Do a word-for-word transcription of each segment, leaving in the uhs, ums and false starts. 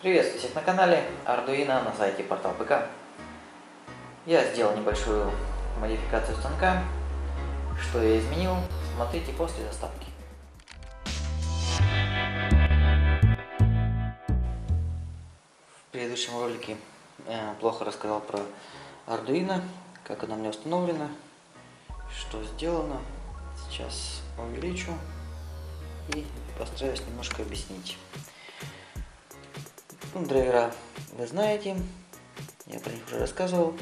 Приветствую всех на канале Arduino на сайте Портал ПК. Я сделал небольшую модификацию станка. Что я изменил, смотрите после заставки. В предыдущем ролике я плохо рассказал про Arduino, как она у меня установлена, что сделано. Сейчас увеличу и постараюсь немножко объяснить. Ну, драйвера вы знаете, я про них уже рассказывал.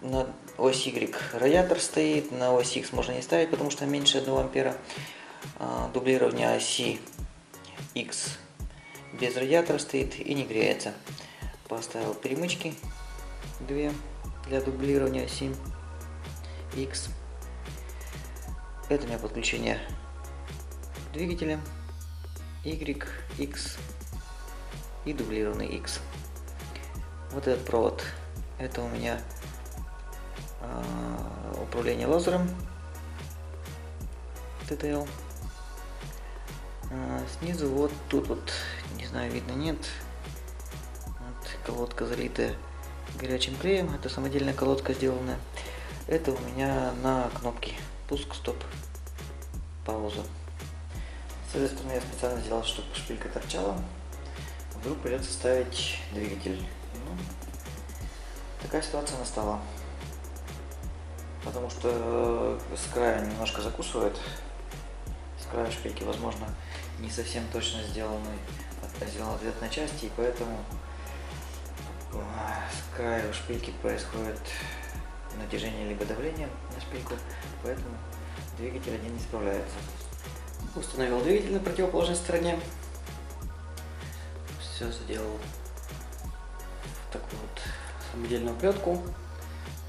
На ось Y радиатор стоит, на ось X можно не ставить, потому что меньше одного ампера. Дублирование оси X без радиатора стоит и не греется. Поставил перемычки две для дублирования оси X. Это у меня подключение двигателя. Y, X и дублированный X. Вот этот провод, это у меня э, управление лазером тэ тэ эл. Э, снизу вот тут вот, не знаю, видно, нет, вот колодка залитая горячим клеем, это самодельная колодка сделанная. Это у меня на кнопки пуск, стоп, пауза. С этой стороны я специально сделал, чтобы шпилька торчала. Вдруг придется ставить двигатель. Ну, такая ситуация настала. Потому что с края немножко закусывает. С края шпильки, возможно, не совсем точно сделаны, сделана ответная часть. И поэтому с края шпильки происходит натяжение либо давление на шпильку. Поэтому двигатель один не справляется. Установил двигатель на противоположной стороне. Все сделал в такую вот самодельную плетку.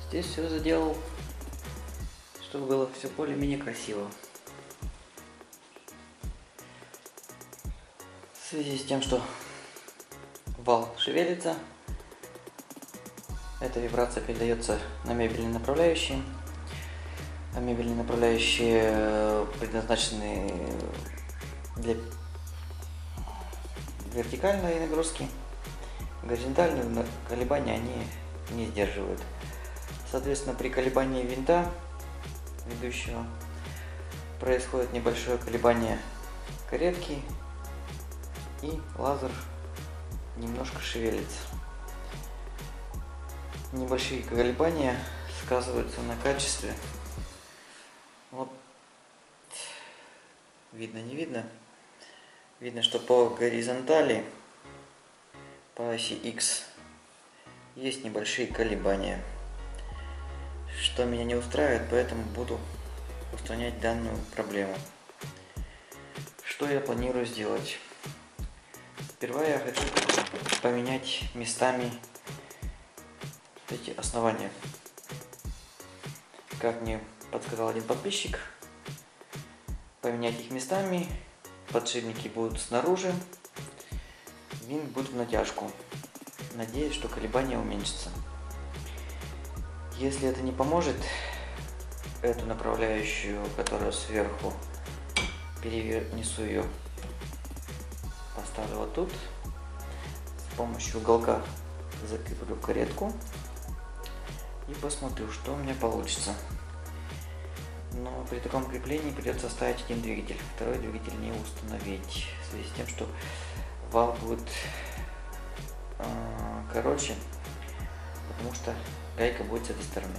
Здесь все заделал, чтобы было все более-менее красиво. В связи с тем, что вал шевелится, эта вибрация передается на мебельные направляющие. А мебельные направляющие предназначены для вертикальной нагрузки, горизонтальные колебания они не сдерживают. Соответственно, при колебании винта ведущего происходит небольшое колебание каретки, и лазер немножко шевелится. Небольшие колебания сказываются на качестве. Вот, видно, не видно. Видно, что по горизонтали, по оси X, есть небольшие колебания, что меня не устраивает, поэтому буду устранять данную проблему. Что я планирую сделать? Сперва я хочу поменять местами эти основания. Как мне подсказал один подписчик, поменять их местами, подшипники будут снаружи, винт будет в натяжку. Надеюсь, что колебания уменьшатся. Если это не поможет, эту направляющую, которая сверху, перенесу ее, поставлю вот тут, с помощью уголка закреплю каретку и посмотрю, что у меня получится. Но при таком креплении придется ставить один двигатель, второй двигатель не установить, в связи с тем, что вал будет э, короче, потому что гайка будет с этой стороны.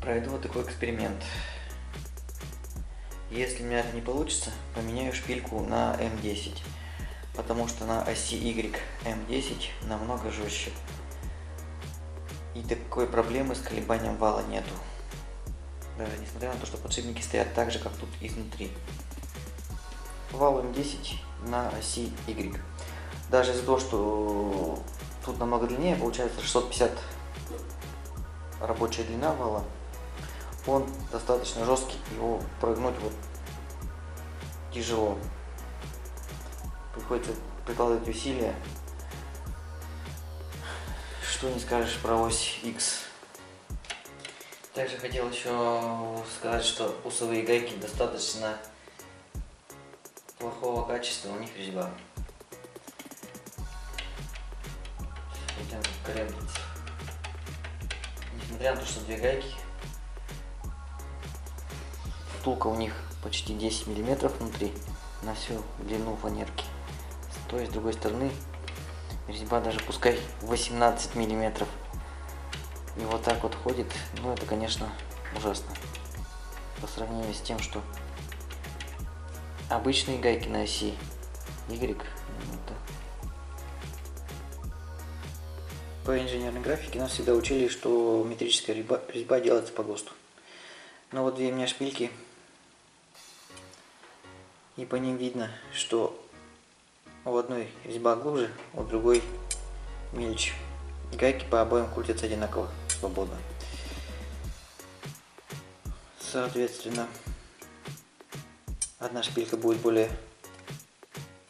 Проведу вот такой эксперимент. Если у меня это не получится, поменяю шпильку на эм десять, потому что на оси Y эм десять намного жестче. И такой проблемы с колебанием вала нету. Даже несмотря на то, что подшипники стоят так же, как тут изнутри. Вал эм десять на оси Y. Даже из-за того, что тут намного длиннее, получается шестьсот пятьдесят рабочая длина вала, он достаточно жесткий, его прогнуть вот тяжело. Приходится прикладывать усилия. Что не скажешь про ось X. Также хотел еще сказать, что усовые гайки достаточно плохого качества у них резьба. Хотя крепится. Несмотря на то, что две гайки, втулка у них почти десять миллиметров внутри на всю длину фанерки. С той и с другой стороны резьба даже пускай восемнадцать миллиметров. И вот так вот ходит, ну это, конечно, ужасно. По сравнению с тем, что обычные гайки на оси Y. По инженерной графике нас всегда учили, что метрическая резьба, резьба делается по ГОСТу. Но вот две у меня шпильки, и по ним видно, что у одной резьба глубже, у другой мельче. Гайки по обоим крутятся одинаково, свободно. Соответственно, одна шпилька будет более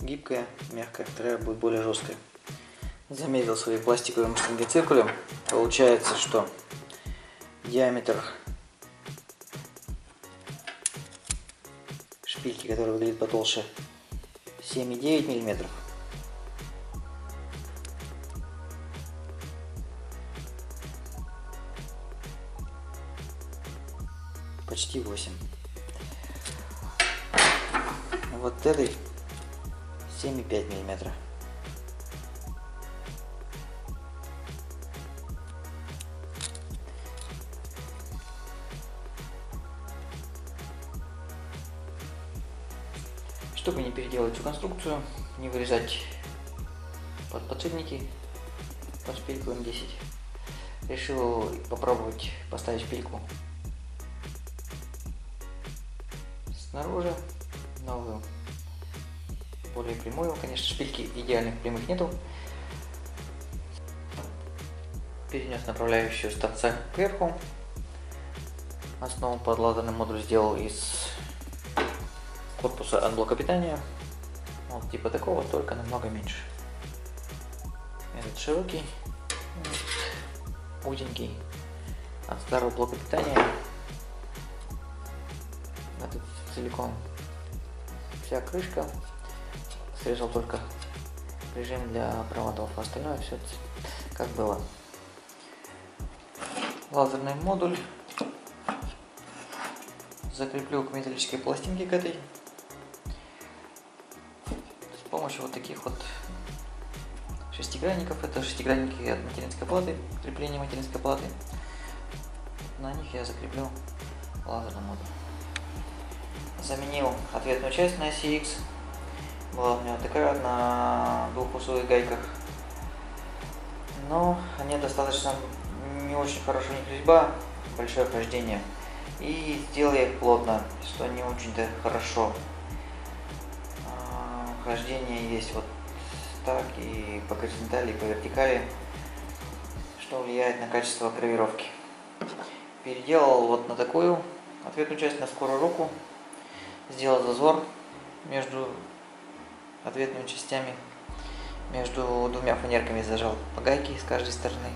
гибкая, мягкая, вторая будет более жесткая. Замерил своим пластиковым штангоциркулем. Получается, что диаметр шпильки, которая выглядит потолще, семь и девять миллиметров. Почти восемь. Вот этой семь и пять миллиметров. Чтобы не переделать всю конструкцию, не вырезать под подшипники под шпильку эм десять, решил попробовать поставить шпильку снаружи, новую, более прямую. Конечно, шпильки идеальных прямых нету. Перенес направляющую станцию кверху. Основу под лазерный модуль сделал из корпуса от блока питания, вот типа такого, только намного меньше. Этот широкий, узенький, от старого блока питания. Этот целиком вся крышка, срезал только режим для проводов, а остальное все как было. Лазерный модуль закреплю к металлической пластинке, к этой, с помощью вот таких вот шестигранников. Это шестигранники от материнской платы, крепление материнской платы. На них я закреплю лазерный модуль. Заменил ответную часть на оси X. Была у меня такая на двухусовых гайках, но они достаточно не очень хорошая резьба, большое хождение, и сделал я их плотно, что не очень-то хорошо. Хождение есть вот так и по горизонтали, и по вертикали, что влияет на качество гравировки. Переделал вот на такую ответную часть, на скорую руку. Сделал зазор между ответными частями, между двумя фанерками зажал по гайке с каждой стороны.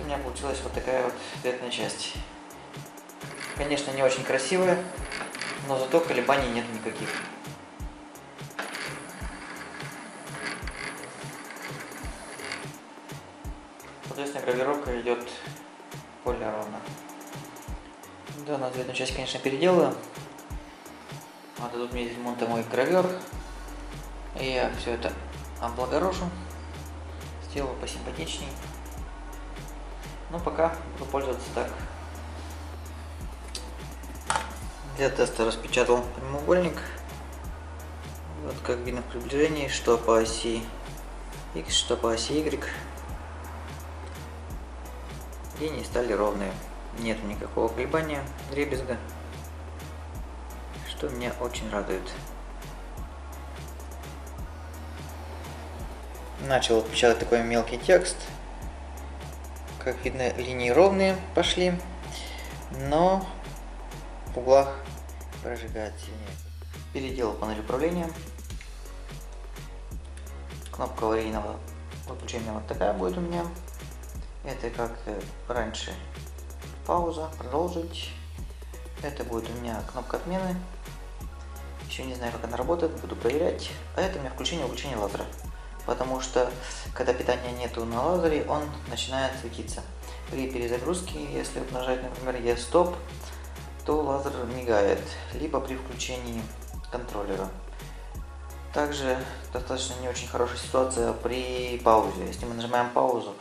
У меня получилась вот такая вот ответная часть. Конечно, не очень красивая, но зато колебаний нет никаких. Соответственно, гравировка идет более ровно. Да, на ответную часть, конечно, переделаю. Вот тут у меня из монта мой гравер, и я все это облагорошу, сделаю посимпатичней. Но пока буду пользоваться так. Для теста распечатал прямоугольник. Вот как видно в приближении, что по оси X, что по оси Y. Линии стали ровные, нет никакого колебания, дребезга, что меня очень радует. Начал печатать такой мелкий текст. Как видно, линии ровные пошли, но в углах прожигает сильнее. Переделал панель управления. Кнопка аварийного выключения вот такая будет у меня. Это как раньше пауза, продолжить. Это будет у меня кнопка отмены. Еще не знаю, как она работает, буду проверять. А это у меня включение-выключение лазера. Потому что, когда питания нету на лазере, он начинает светиться. При перезагрузке, если вот нажать, например, E-Stop, то лазер мигает. Либо при включении контроллера. Также достаточно не очень хорошая ситуация при паузе. Если мы нажимаем паузу,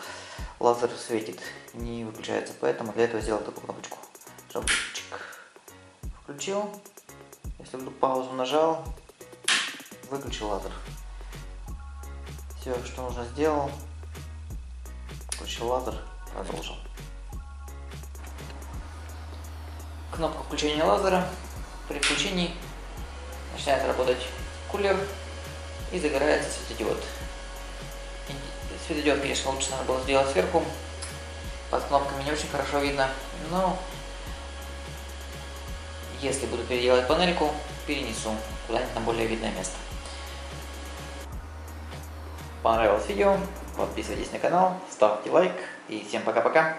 лазер светит, не выключается. Поэтому для этого сделал такую кнопочку. Включил. Если вдруг паузу нажал, выключил лазер. Все, что нужно, сделал. Включил лазер, продолжил. Кнопка включения лазера. При включении начинает работать кулер и загорается светодиод. Светодиод, конечно, лучше надо было сделать сверху. Под кнопками не очень хорошо видно, но если буду переделать панельку, перенесу куда-нибудь на более видное место. Понравилось видео? Подписывайтесь на канал, ставьте лайк и всем пока-пока.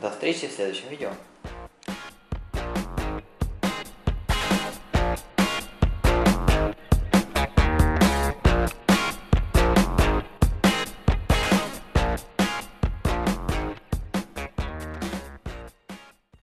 До встречи в следующем видео.